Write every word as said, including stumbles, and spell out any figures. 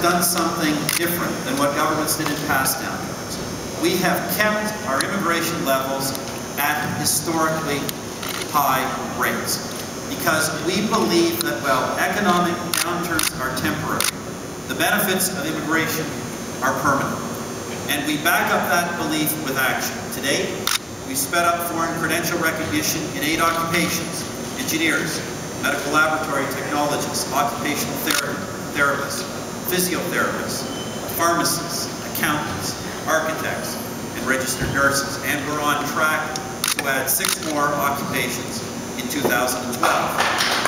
done something different than what governments did in past downturns. We have kept our immigration levels at historically high rates because we believe that, well, economic downturns are temporary. The benefits of immigration are permanent. And we back up that belief with action. Today, we sped up foreign credential recognition in eight occupations: engineers, medical laboratory technologists, occupational therapy, therapists, physiotherapists, pharmacists, accountants, architects, and registered nurses. And we're on track to add six more occupations in two thousand twelve.